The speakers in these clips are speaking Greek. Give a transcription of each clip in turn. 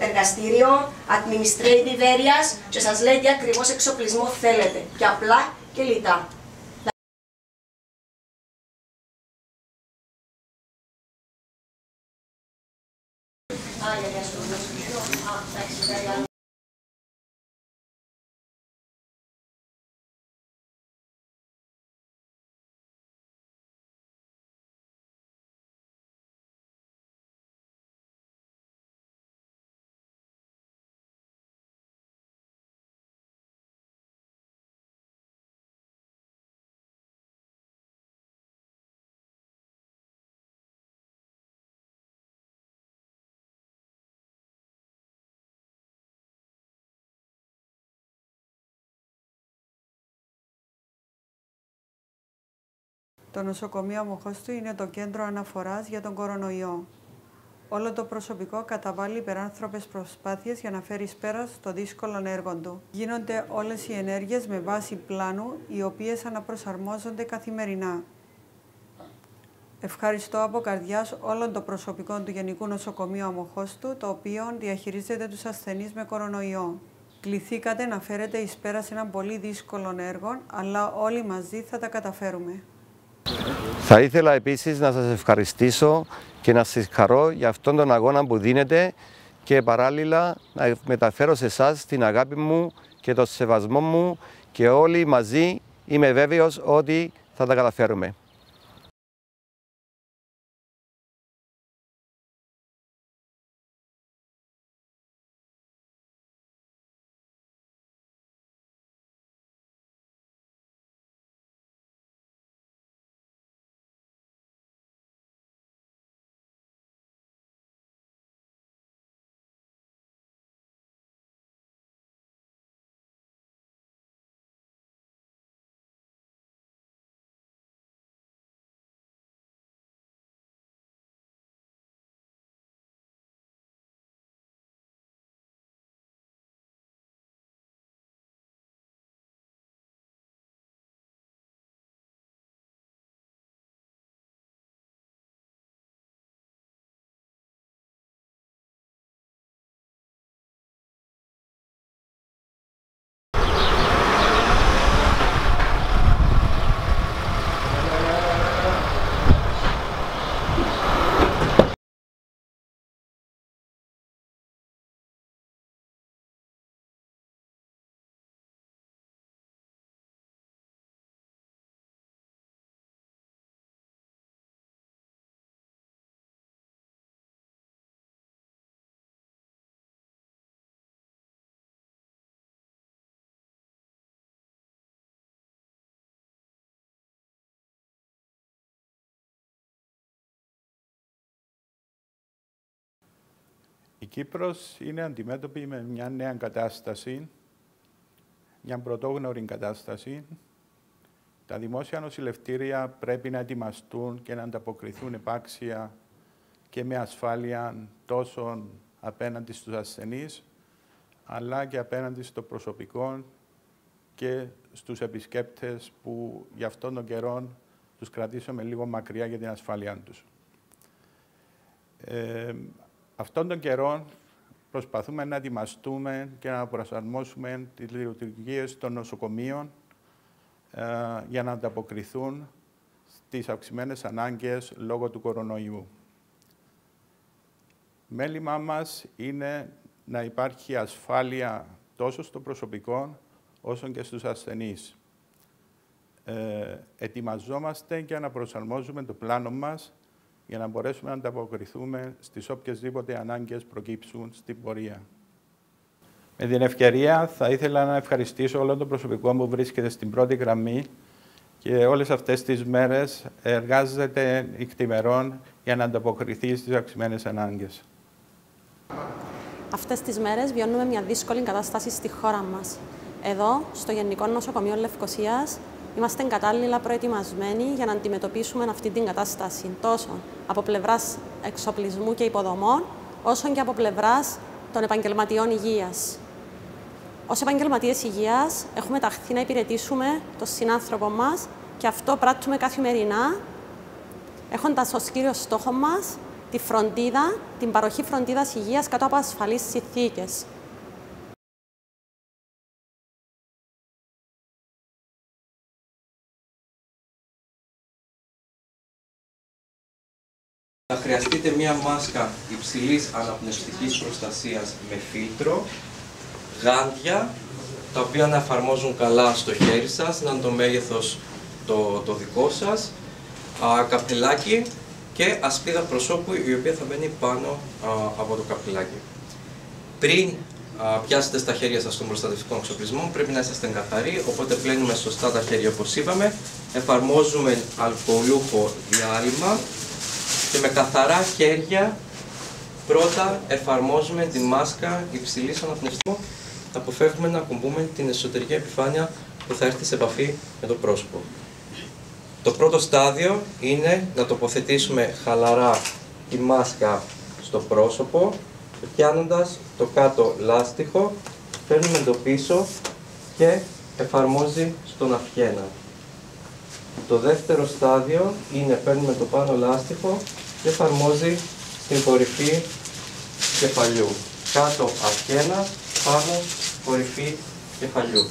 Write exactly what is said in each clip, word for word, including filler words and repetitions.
εργαστήριο, administrative areas και σας λέει τι ακριβώς εξοπλισμό θέλετε και απλά και λιτά. Το νοσοκομείο Αμοχώστου είναι το κέντρο αναφοράς για τον κορονοϊό. Όλο το προσωπικό καταβάλει υπεράνθρωπες προσπάθειες για να φέρει πέρα στο δύσκολο έργο του. Γίνονται όλες οι ενέργειες με βάση πλάνου, οι οποίες αναπροσαρμόζονται καθημερινά. Ευχαριστώ από καρδιάς όλων των προσωπικών του Γενικού Νοσοκομείου Αμοχώστου, το οποίο διαχειρίζεται τους ασθενείς με κορονοϊό. Κληθήκατε να φέρετε εις πέρα σε έναν πολύ δύσκολο έργο, αλλά όλοι μαζί θα τα καταφέρουμε. Θα ήθελα επίσης να σας ευχαριστήσω και να σας χαρώ για αυτόν τον αγώνα που δίνετε και παράλληλα να μεταφέρω σε εσάς την αγάπη μου και τον σεβασμό μου και όλοι μαζί είμαι βέβαιος ότι θα τα καταφέρουμε. Η Κύπρος είναι αντιμέτωπη με μια νέα κατάσταση, μια πρωτόγνωρη κατάσταση. Τα δημόσια νοσηλευτήρια πρέπει να ετοιμαστούν και να ανταποκριθούν επάξια και με ασφάλεια τόσο απέναντι στους ασθενείς, αλλά και απέναντι στο προσωπικό και στους επισκέπτες που γι' αυτόν τον καιρό τους κρατήσαμε λίγο μακριά για την ασφάλειά τους. Ε, Αυτόν τον καιρό προσπαθούμε να ετοιμαστούμε και να προσαρμόσουμε τις λειτουργίες των νοσοκομείων ε, για να ανταποκριθούν στις αυξημένες ανάγκες λόγω του κορονοϊού. Μέλημά μας είναι να υπάρχει ασφάλεια τόσο στο προσωπικό όσο και στους ασθενείς. Ε, ετοιμαζόμαστε και να προσαρμόζουμε το πλάνο μας για να μπορέσουμε να ανταποκριθούμε στις οποιασδήποτε ανάγκες προκύψουν στην πορεία. Με την ευκαιρία θα ήθελα να ευχαριστήσω όλο το προσωπικό που βρίσκεται στην πρώτη γραμμή και όλες αυτές τις μέρες εργάζεται ικτημερών για να ανταποκριθεί στις αυξημένες ανάγκες. Αυτές τις μέρες βιώνουμε μια δύσκολη κατάσταση στη χώρα μας. Εδώ, στο Γενικό Νοσοκομείο Λευκοσίας, είμαστε κατάλληλα προετοιμασμένοι για να αντιμετωπίσουμε αυτή την κατάσταση τόσο από πλευράς εξοπλισμού και υποδομών, όσο και από πλευράς των επαγγελματιών υγείας. Ως επαγγελματίες υγείας έχουμε ταχθεί να υπηρετήσουμε τον συνάνθρωπο μας και αυτό πράττουμε καθημερινά, έχοντας ως κύριο στόχο μας τη φροντίδα, την παροχή φροντίδας υγείας κάτω από ασφαλείς συνθήκες. Θα χρειαστείτε μία μάσκα υψηλής αναπνευστικής προστασίας με φίλτρο, γάντια, τα οποία να εφαρμόζουν καλά στο χέρι σας, να είναι το μέγεθος το, το δικό σας, α, καπελάκι και ασπίδα προσώπου, η οποία θα μπαίνει πάνω α, από το καπελάκι. Πριν α, πιάσετε στα χέρια σας των προστατευτικών εξοπλισμών, πρέπει να είσαστε καθαροί, οπότε πλένουμε σωστά τα χέρια όπως είπαμε, εφαρμόζουμε αλκοολούχο διάλειμμα και με καθαρά χέρια πρώτα εφαρμόζουμε τη μάσκα υψηλής αναπνευστικής. Θα αποφεύγουμε να ακουμπούμε την εσωτερική επιφάνεια που θα έρθει σε επαφή με το πρόσωπο. Το πρώτο στάδιο είναι να τοποθετήσουμε χαλαρά τη μάσκα στο πρόσωπο, πιάνοντας το κάτω λάστιχο, παίρνουμε το πίσω και εφαρμόζει στον αυχένα. Το δεύτερο στάδιο είναι παίρνουμε το πάνω λάστιχο και εφαρμόζει στην κορυφή κεφαλιού. Κάτω αυχένα, πάνω κορυφή κεφαλιού.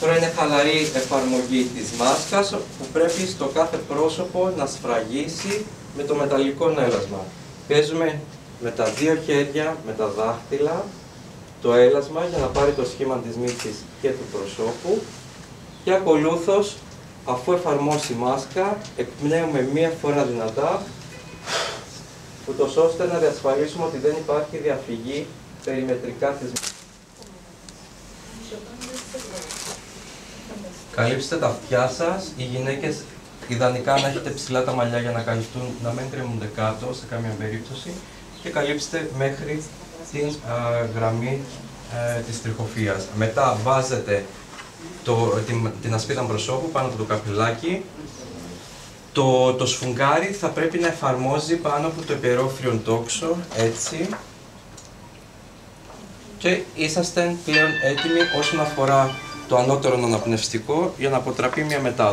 Τώρα είναι χαλαρή εφαρμογή της μάσκας που πρέπει στο κάθε πρόσωπο να σφραγίσει με το μεταλλικό έλασμα. Παίζουμε με τα δύο χέρια, με τα δάχτυλα, το έλασμα για να πάρει το σχήμα της μύτης και του προσώπου και ακολούθως, αφού εφαρμόσει μάσκα, εκπνέουμε μία φορά δυνατά, ούτως ώστε να διασφαλίσουμε ότι δεν υπάρχει διαφυγή περιμετρικά της μύτης. Καλύψτε τα αυτιά σας. Οι γυναίκες ιδανικά να έχετε ψηλά τα μαλλιά για να καλυφθούν, να μην κρεμούνται κάτω σε καμία περίπτωση και καλύψτε μέχρι την α, γραμμή ε, της τριχοφυΐας. Μετά βάζετε το, την, την ασπίδα προσώπου πάνω από το καπελάκι. Το, το σφουγγάρι θα πρέπει να εφαρμόζει πάνω από το υπερόφυλλον τόξο, έτσι. Και είσαστε πλέον έτοιμοι όσον αφορά το ανώτερο αναπνευστικό για να αποτραπεί μια μετάδοση.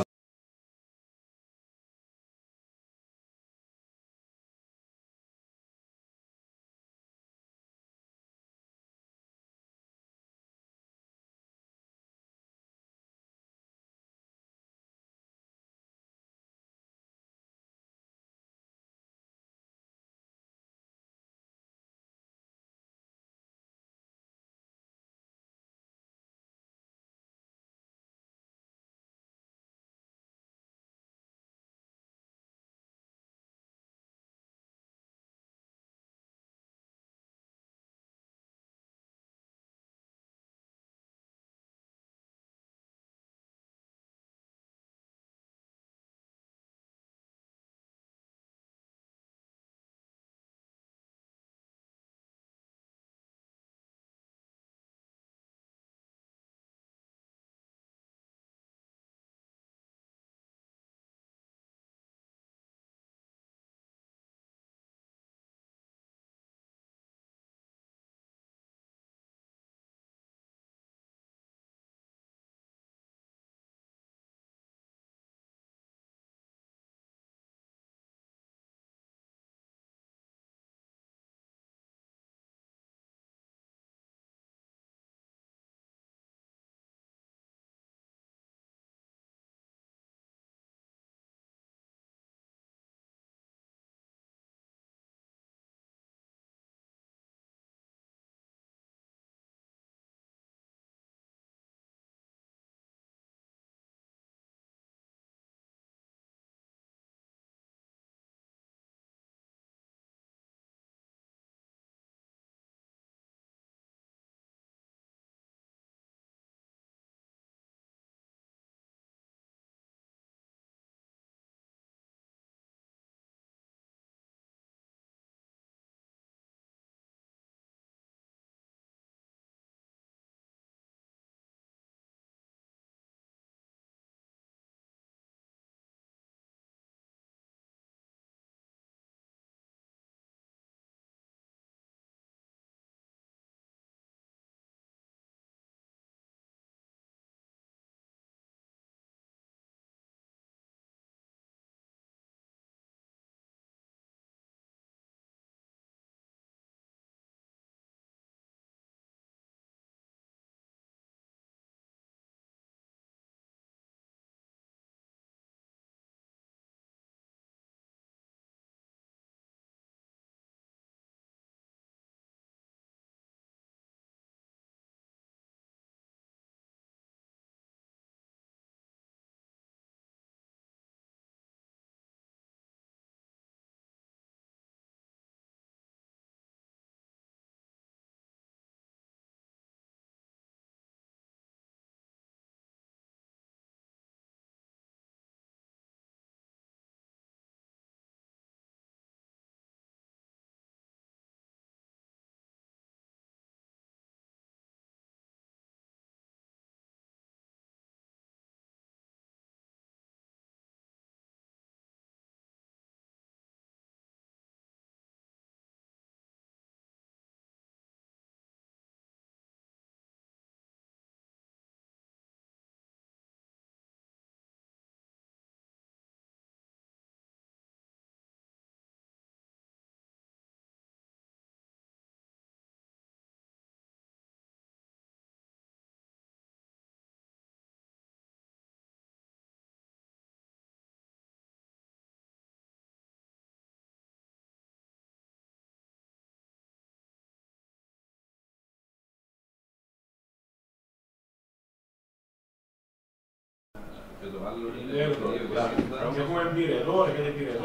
και το άλλο είναι το δύο. Έχουμε εμπειρία εδώ, έρχεται εμπειρία εδώ.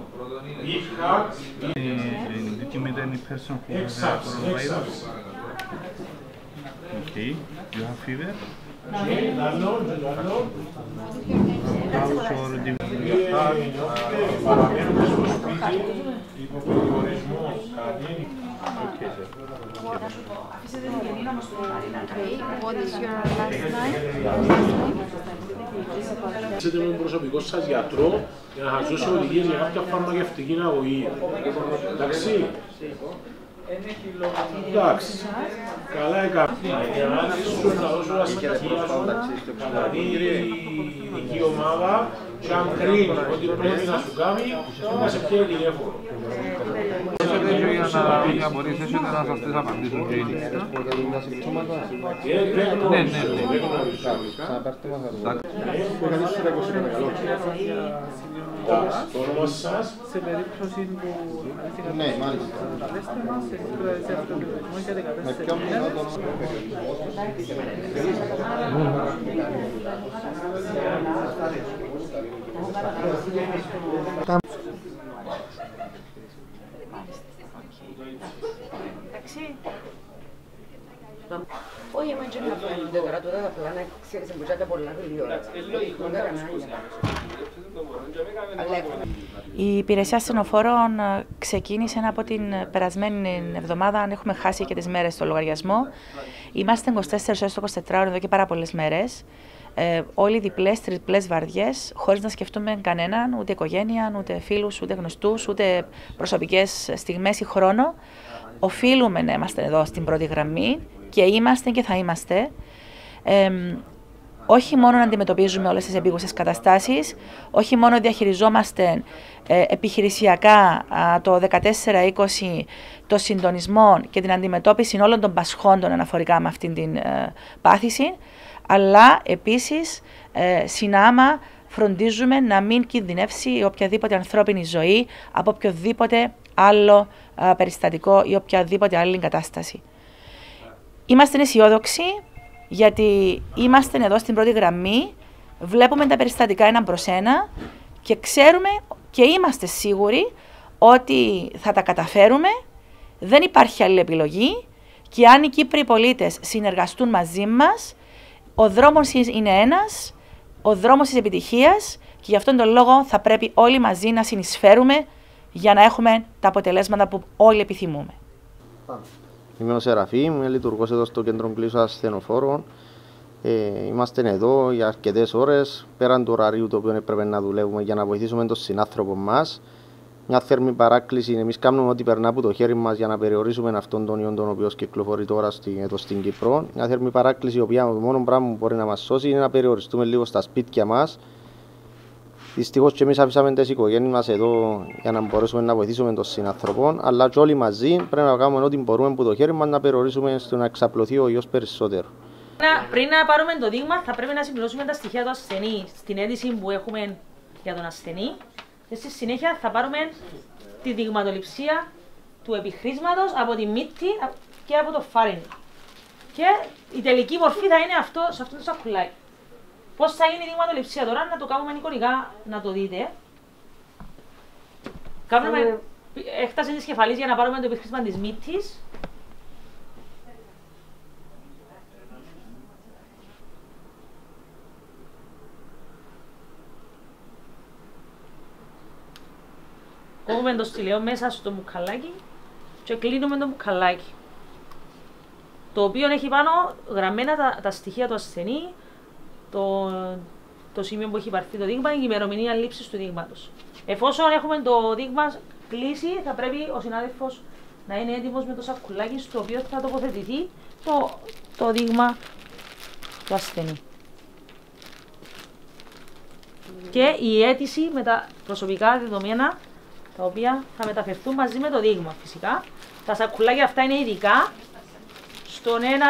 Ο πρώτον είναι το Okay, sir. Αφήσετε με τον προσωπικό σας γιατρό για να χαζώσει οδηγίες για κάποια φαρμακευτική αγωγή. Εντάξει. Εντάξει. Καλά έκανα. Για να σου δώσω τα στοιχεία σου, να δει η ειδική ομάδα και αν κρίνει ότι πρέπει να σου κάνει, να σε πιέει τηλέφωνο. Να μπορέσετε να σας τις απαντήσω και είναι. Ναι, ναι, ναι. Το όνομα σας. Σε περίπτωση που... Ναι, μάλιστα. Με ποιον μιλάω το όνομα. Εντάξει. Όχι, εμένα και να φέρνει το κρατώ τα φλάνα, ξέρεις, εμπουζάτα πολλά δουλειόρα. Η υπηρεσία ασθενοφόρων ξεκίνησε από την περασμένη εβδομάδα, αν έχουμε χάσει και τις μέρες στο λογαριασμό. Είμαστε είκοσι τέσσερις ώρες το είκοσι τέσσερα ώρες εδώ και πάρα πολλές μέρες. Ε, όλοι διπλές, τριπλές βαρδιές, χωρίς να σκεφτούμε κανέναν, ούτε οικογένεια, ούτε φίλους, ούτε γνωστούς, ούτε προσωπικές στιγμές ή χρόνο. Οφείλουμε να είμαστε εδώ στην πρώτη γραμμή και είμαστε και θα είμαστε. Ε, όχι μόνο να αντιμετωπίζουμε όλες τις επίγουσες καταστάσεις, όχι μόνο διαχειριζόμαστε ε, επιχειρησιακά α, το δεκατέσσερα είκοσι το συντονισμό και την αντιμετώπιση όλων των πασχόντων αναφορικά με αυτήν την ε, πάθηση, αλλά επίσης ε, συνάμα φροντίζουμε να μην κινδυνεύσει οποιαδήποτε ανθρώπινη ζωή από οποιοδήποτε άλλο ε, περιστατικό ή οποιαδήποτε άλλη κατάσταση. Είμαστε αισιόδοξοι γιατί είμαστε εδώ στην πρώτη γραμμή, βλέπουμε τα περιστατικά ένα προς ένα και ξέρουμε και είμαστε σίγουροι ότι θα τα καταφέρουμε, δεν υπάρχει άλλη επιλογή και αν οι Κύπροι πολίτες συνεργαστούν μαζί μας, ο δρόμος είναι ένας, ο δρόμος της επιτυχίας και γι' αυτόν τον λόγο θα πρέπει όλοι μαζί να συνεισφέρουμε για να έχουμε τα αποτελέσματα που όλοι επιθυμούμε. Είμαι ο Σεραφίμ, λειτουργώ εδώ στο Κέντρο Κλείσου Ασθενοφόρων. Ε, είμαστε εδώ για αρκετές ώρες, πέραν του ωραρίου το οποίο έπρεπε να δουλεύουμε για να βοηθήσουμε τον συνάνθρωπο μας. Μια θερμή παράκληση είναι εμείς κάνουμε ό,τι περνά από το χέρι μας για να περιορίσουμε αυτόν τον ιό τον οποίο κυκλοφορεί τώρα στην, εδώ στην Κύπρο. Μια θερμή παράκληση, η οποία το μόνο πράγμα που μπορεί να μας σώσει είναι να περιοριστούμε λίγο στα σπίτια μας. Δυστυχώς και εμείς αφήσαμε τις οικογένειες μας εδώ για να μπορέσουμε να βοηθήσουμε τον συνανθρωπό, αλλά και όλοι μαζί πρέπει να κάνουμε ό,τι μπορούμε από το χέρι μας να περιορίσουμε στο να εξαπλωθεί ο ιός περισσότερο. Πριν να πάρουμε το δείγμα, θα πρέπει να συμπληρώσουμε τα στοιχεία του ασθενή στην αίτηση που έχουμε για τον ασθενή. Και στη συνέχεια θα πάρουμε τη δειγματοληψία του επιχρήσματος από τη μύτη και από το φάρυγγι. Και η τελική μορφή θα είναι αυτό, σε αυτό το σακουλάκι. Πώς θα γίνει η δειγματοληψία τώρα, να το κάνουμε εικονικά, να το δείτε. Κάνουμε έκταση της κεφαλής για να πάρουμε το επιχρήσμα της μύτης. Κόβουμε το στυλιό μέσα στο μπουκαλάκι και κλείνουμε το μπουκαλάκι. Το οποίο έχει πάνω γραμμένα τα, τα στοιχεία του ασθενή, το, το σημείο που έχει υπαρθεί το δείγμα, η ημερομηνία λήψης του δείγματος. Εφόσον έχουμε το δείγμα κλείσει, θα πρέπει ο συνάδελφος να είναι έτοιμος με το σακουλάκι στο οποίο θα τοποθετηθεί το, το δείγμα του ασθενή. Και η αίτηση με τα προσωπικά δεδομένα, τα οποία θα μεταφερθούν μαζί με το δείγμα φυσικά. Τα σακουλάκια αυτά είναι ειδικά. Στον ένα,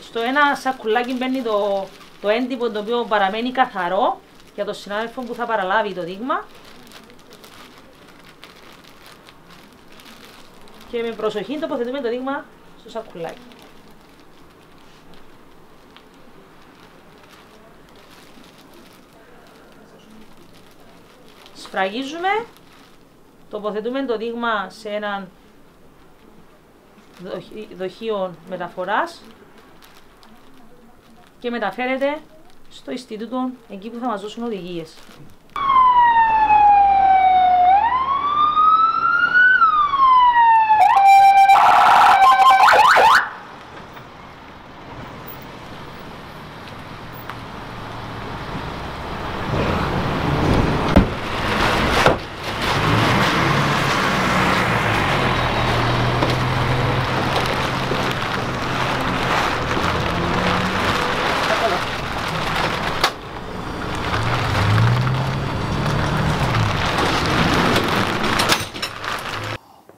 στο ένα σακουλάκι μπαίνει το, το έντυπο το οποίο παραμένει καθαρό για τον συνάδελφο που θα παραλάβει το δείγμα. Και με προσοχή τοποθετούμε το δείγμα στο σακουλάκι. Σφραγίζουμε, τοποθετούμε το δείγμα σε έναν δοχείο μεταφοράς και μεταφέρεται στο Ινστιτούτο, εκεί που θα μας δώσουν οδηγίες.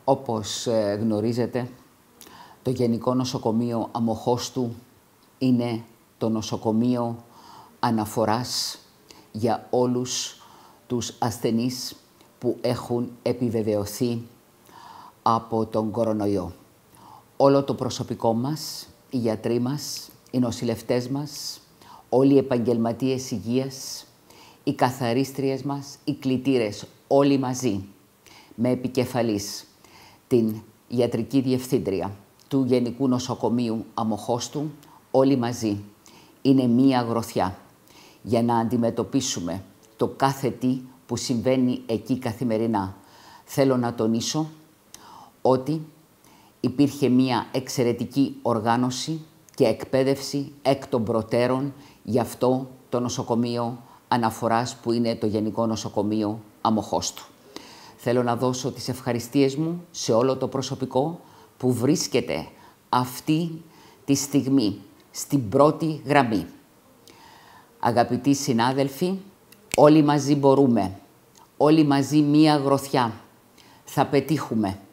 Όπως γνωρίζετε, το Γενικό Νοσοκομείο Αμοχώστου είναι το νοσοκομείο αναφοράς για όλους τους ασθενείς που έχουν επιβεβαιωθεί από τον κορονοϊό. Όλο το προσωπικό μας, οι γιατροί μας, οι νοσηλευτές μας, όλοι οι επαγγελματίες υγείας, οι καθαρίστριες μας, οι κλητήρες, όλοι μαζί, με επικεφαλής την Ιατρική Διευθύντρια του Γενικού Νοσοκομείου Αμοχώστου, όλοι μαζί, είναι μία γροθιά για να αντιμετωπίσουμε το κάθε τι που συμβαίνει εκεί καθημερινά. Θέλω να τονίσω ότι υπήρχε μία εξαιρετική οργάνωση και εκπαίδευση εκ των προτέρων γι' αυτό το νοσοκομείο αναφοράς που είναι το Γενικό Νοσοκομείο Αμοχώστου. Θέλω να δώσω τις ευχαριστίες μου σε όλο το προσωπικό που βρίσκεται αυτή τη στιγμή στην πρώτη γραμμή. Αγαπητοί συνάδελφοι, όλοι μαζί μπορούμε. Όλοι μαζί μία γροθιά. Θα πετύχουμε.